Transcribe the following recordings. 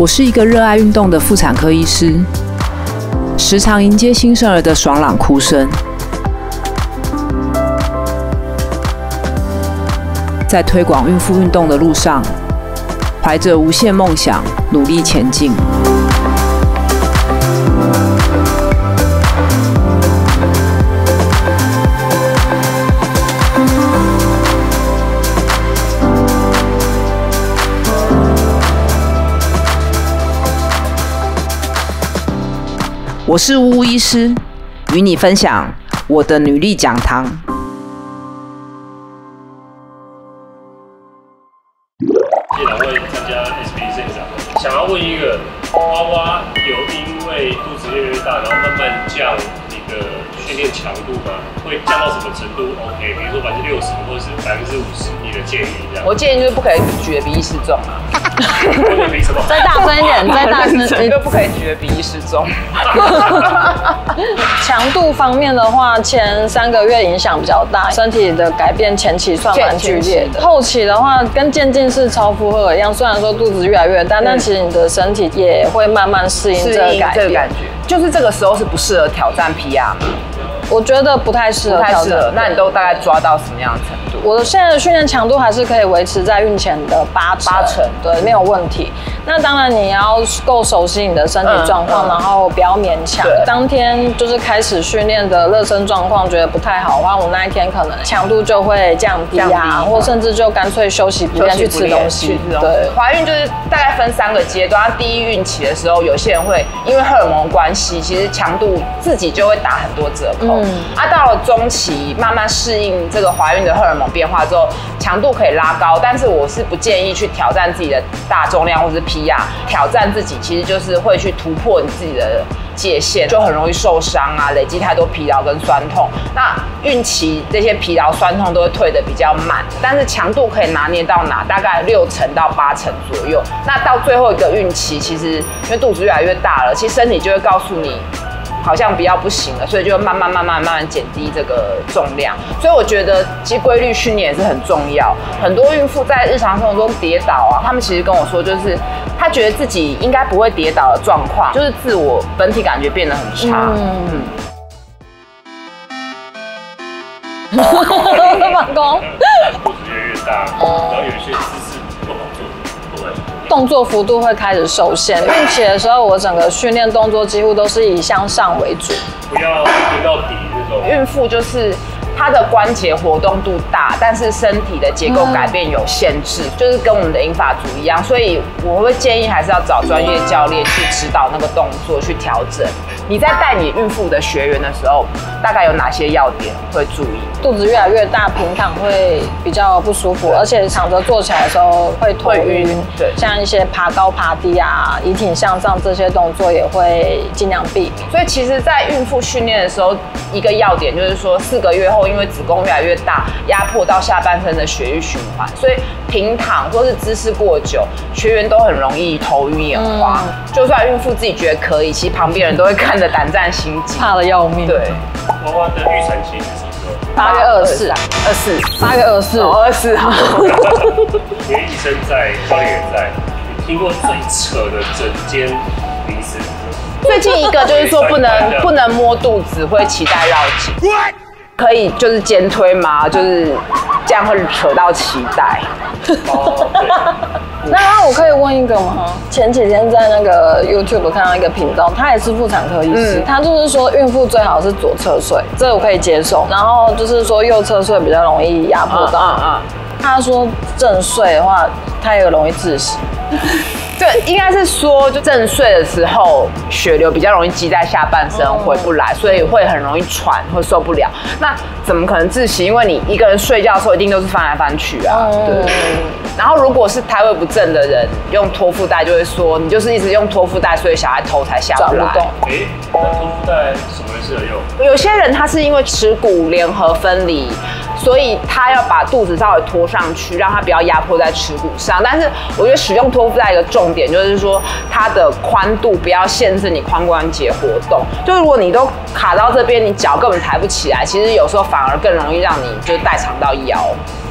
我是一个热爱运动的妇产科医师，时常迎接新生儿的爽朗哭声。在推广孕妇运动的路上，怀着无限梦想，努力前进。 我是呜呜医师，与你分享我的女力讲堂。两位参加 SB 现场，想要问一个花花有因为肚子越来越大，然后慢慢降你的训练强度吗？会降到什么程度 ？OK， 比如说60%或者是50%，你的建议这样？我建议就是不可以举得比医师重啊。 在大声点，在大声点，就不可以举得比医师重。强度方面的话，前3个月影响比较大，身体的改变前期算蛮剧烈的。后期的话，跟渐进式超负荷一样，虽然说肚子越来越大，但其实你的身体也会慢慢适应这个感觉。就是这个时候是不适合挑战 PR 吗？我觉得不太适合挑战。那你都大概抓到什么样的程度？ 我的现在的训练强度还是可以维持在孕前的八成，对，没有问题。那当然你要够熟悉你的身体状况，然后不要勉强。当天就是开始训练的热身状况觉得不太好的话，我那一天可能强度就会降低啊，或甚至就干脆休息不练去吃东西。对，怀孕就是大概分3个阶段。第一孕期的时候，有些人会因为荷尔蒙关系，其实强度自己就会打很多折扣。到了中期，慢慢适应这个怀孕的荷尔蒙 变化之后，强度可以拉高，但是我是不建议去挑战自己的大重量或是 PR， 挑战自己其实就是会去突破你自己的界限，就很容易受伤啊，累积太多疲劳跟酸痛。那孕期这些疲劳酸痛都会退得比较慢，但是强度可以拿捏到哪，大概6%到8%左右。那到最后一个孕期，其实因为肚子越来越大了，其实身体就会告诉你， 好像比较不行了，所以就慢慢减低这个重量。所以我觉得，其实规律训练也是很重要。很多孕妇在日常生活中跌倒啊，她们其实跟我说，就是她觉得自己应该不会跌倒的状况，就是自我本体感觉变得很差。放空。肚子越来越大，然后有一些姿势不好做。 动作幅度会开始受限。孕期的时候，我整个训练动作几乎都是以向上为主，不要跌到底那种。孕妇就是她的关节活动度大，但是身体的结构改变有限制，就是跟我们的银发族一样。所以我会建议还是要找专业教练去指导那个动作去调整。你在带你孕妇的学员的时候，大概有哪些要点会注意？肚子越来越大，平躺会比较不舒服，而且躺着坐起来的时候会头晕。对，像一些爬高爬低啊、引体向上这些动作也会尽量避免。所以其实，在孕妇训练的时候，一个要点就是说，4个月后因为子宫越来越大，压迫到下半身的血液循环，所以平躺或是姿势过久，学员都很容易头晕眼花。就算孕妇自己觉得可以，其实旁边人都会看。 胆战心惊，怕得要命。对，花花的预产期是什么时候？8月24啊，8月24，好。因为医生在，教练也在，你听过最扯的整间名词？最近一个就是说不能摸肚子，会脐带绕颈。可以就是肩推吗？就是这样会扯到脐带。 那我可以问一个吗？前几天在那个 YouTube 看到一个频道，他也是妇产科医师，他就是说孕妇最好是左侧睡，这我可以接受。然后就是说右侧睡比较容易压迫到。他说正睡的话，他也容易窒息。对，应该是说就正睡的时候，血流比较容易积在下半身，回不来，所以会很容易喘，会受不了。那怎么可能窒息？因为你一个人睡觉的时候，一定都是翻来翻去啊。对。然后如果是胎位不正的人，用托腹带就会说，你就是一直用托腹带，所以小孩头才下不来。哎，那托腹带什么人适合用？有些人他是因为耻骨联合分离，所以他要把肚子稍微托上去，让他不要压迫在耻骨上。但是我觉得使用托腹带一个重点就是说，它的宽度不要限制你髋关节活动。就如果你都卡到这边，你脚根本抬不起来，其实有时候反而更容易让你就是代偿到腰。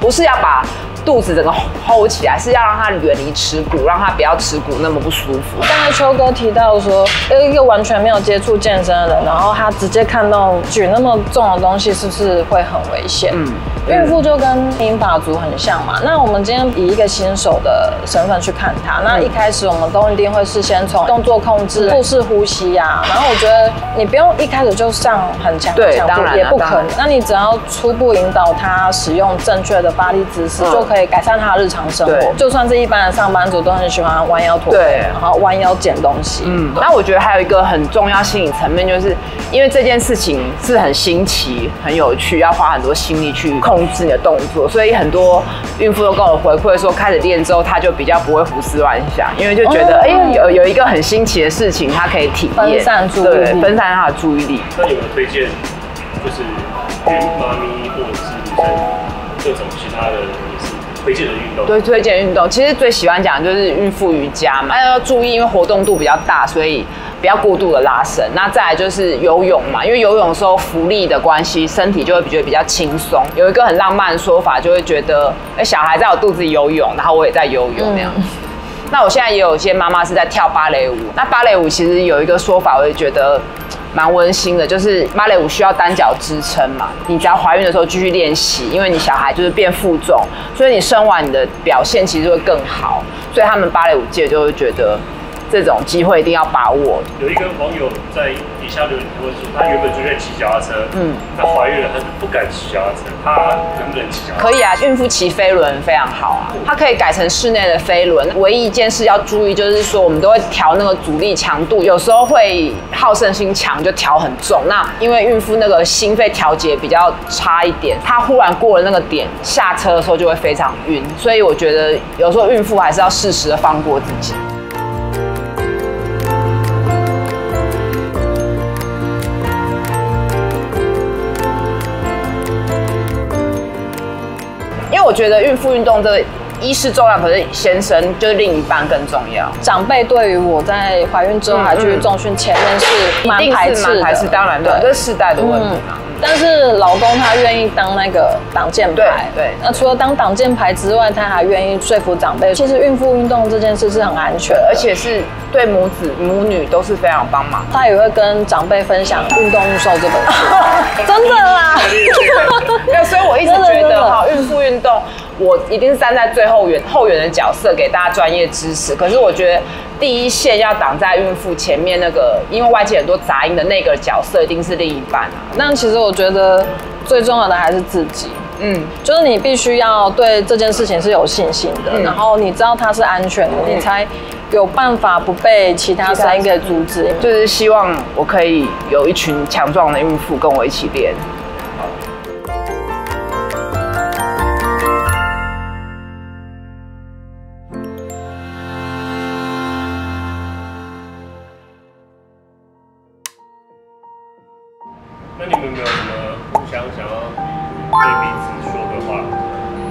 不是要把肚子整个吼起来，是要让它远离耻骨，让它不要耻骨那么不舒服。刚才秋哥提到说，一个完全没有接触健身的人，然后他直接看到举那么重的东西，是不是会很危险？嗯，孕妇就跟民法族很像嘛。那我们今天以一个新手的身份去看他，那一开始我们都一定会事先从动作控制、腹式呼吸呀、然后我觉得你不用一开始就上很强的强度，也不可能。那你只要初步引导他使用正确的发力姿势，就可以改善他的日常生活。就算是一般的上班族都很喜欢弯腰驼背，然后弯腰捡东西。嗯，那我觉得还有一个很重要心理层面，就是因为这件事情是很新奇、很有趣，要花很多心力去控制你的动作，所以很多孕妇都跟我回馈说，开始练之后他就比较不会胡思乱想，因为就觉得有一个很新奇的事情，他可以体验，分散他的注意力。那你们推荐就是孕妈咪或者是女生各种其他的也是推荐的运动？对，推荐运动，其实最喜欢讲就是孕妇瑜伽嘛，要注意，因为活动度比较大，所以不要过度的拉伸。那再来就是游泳嘛，因为游泳的时候浮力的关系，身体就会觉得比较轻松。有一个很浪漫的说法，就会觉得，哎，小孩在我肚子里游泳，然后我也在游泳那样。那我现在也有一些妈妈是在跳芭蕾舞，那芭蕾舞其实有一个说法，我也觉得蛮温馨的，就是芭蕾舞需要单脚支撑嘛，你只要怀孕的时候继续练习，因为你小孩就是变负重，所以你生完你的表现其实会更好，所以他们芭蕾舞界就会觉得这种机会一定要把握。有一个网友在底下留言提问说，他原本就在骑脚踏车，她怀孕了，她是不敢骑脚踏车，她能不能骑脚踏车？可以啊，孕妇骑飞轮非常好啊，她可以改成室内的飞轮。唯一一件事要注意就是说，我们都会调那个阻力强度，有时候会好胜心强就调很重，那因为孕妇那个心肺调节比较差一点，她忽然过了那个点，下车的时候就会非常晕，所以我觉得有时候孕妇还是要适时的放过自己。我觉得孕妇运动的一是重要，可是先生就是另一半更重要。长辈对于我在怀孕之后还去重训，前面是蛮排斥的，当然对，这是世代的问题嘛。但是老公他愿意当那个挡箭牌，对。那除了当挡箭牌之外，他还愿意说服长辈，其实孕妇运动这件事是很安全，而且是对母子母女都是非常帮忙。他也会跟长辈分享《运动育受》这本书，真的啦。所以我一直觉得哈，孕妇运动，我一定是站在最后援的角色，给大家专业支持。可是我觉得第一线要挡在孕妇前面那个，因为外界很多杂音的那个角色，一定是另一半啊。那其实我觉得最重要的还是自己。就是你必须要对这件事情是有信心的，然后你知道它是安全的，你才有办法不被其他声音给阻止。就是希望我可以有一群强壮的孕妇跟我一起练。那你们有没有什么互相想要对彼此说的话？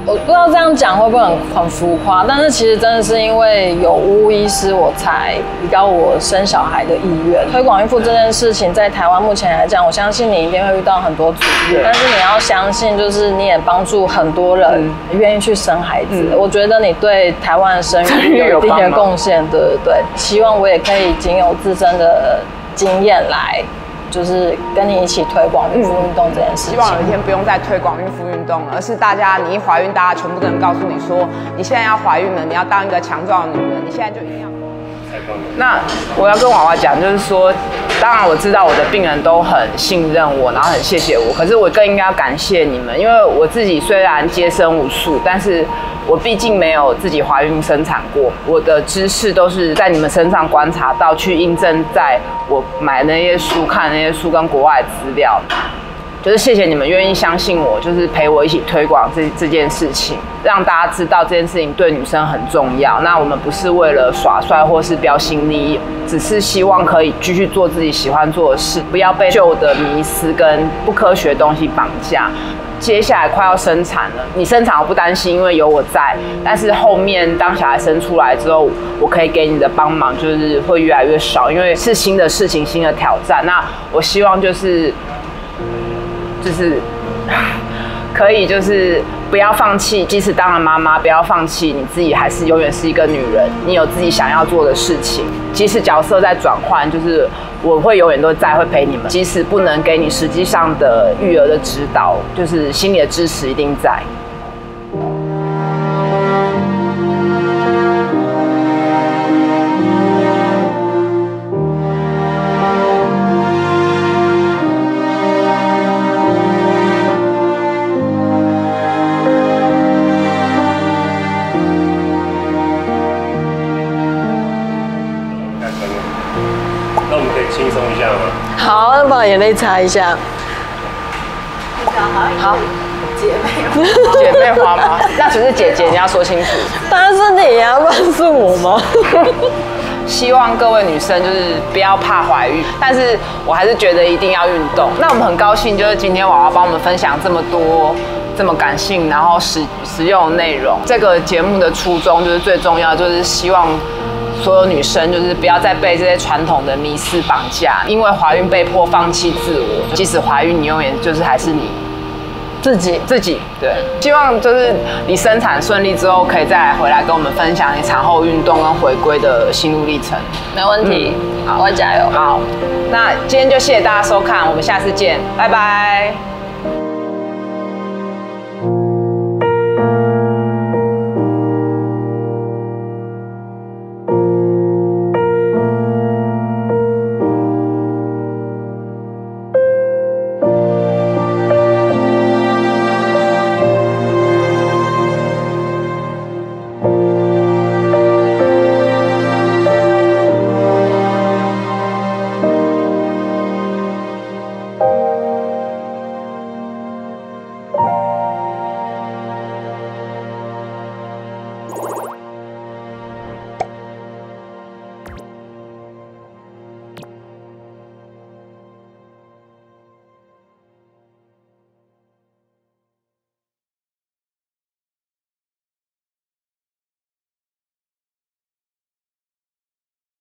我不知道这样讲会不会很浮夸，但是其实真的是因为有巫医师，我才提高我生小孩的意愿。推广孕妇这件事情，在台湾目前来讲，我相信你一定会遇到很多阻力，但是你要相信，就是你也帮助很多人愿意去生孩子。我觉得你对台湾的生育有一定的贡献，对对对。希望我也可以仅有自身的经验来，就是跟你一起推广孕妇运动这件事情。希望有一天不用再推广孕妇运动了，而是大家你一怀孕，大家全部都能告诉你说，你现在要怀孕了，你要当一个强壮的女人，你现在就一定要。那我要跟娃娃讲，就是说，当然我知道我的病人都很信任我，然后很谢谢我，可是我更应该要感谢你们，因为我自己虽然接生无数，但是我毕竟没有自己怀孕生产过，我的知识都是在你们身上观察到，去印证在我买那些书、看那些书跟国外的资料。就是谢谢你们愿意相信我，就是陪我一起推广这件事情，让大家知道这件事情对女生很重要。那我们不是为了耍帅或是标新立异，只是希望可以继续做自己喜欢做的事，不要被旧的迷思跟不科学的东西绑架。接下来快要生产了，你生产我不担心，因为有我在。但是后面当小孩生出来之后，我可以给你的帮忙就是会越来越少，因为是新的事情、新的挑战。那我希望就是可以就是不要放弃，即使当了妈妈，不要放弃你自己，还是永远是一个女人。你有自己想要做的事情，即使角色在转换，就是我会永远都在，会陪你们。即使不能给你实际上的育儿的指导，就是心理的支持一定在。轻松一下吗？好，那把眼泪擦一下。好，姐妹花吗？那只是姐姐，你要说清楚。当然是你啊，不是我吗？希望各位女生就是不要怕怀孕，但是我还是觉得一定要运动。那我们很高兴，就是今天娃娃帮我们分享这么多。这么感性，然后实用的内容。这个节目的初衷就是最重要，就是希望所有女生就是不要再被这些传统的迷思绑架，因为怀孕被迫放弃自我，即使怀孕，你永远就是还是你自己。对，希望就是你生产顺利之后，可以再回来跟我们分享你产后运动跟回归的心路历程。没问题，好，我加油。好，那今天就谢谢大家收看，我们下次见，拜拜。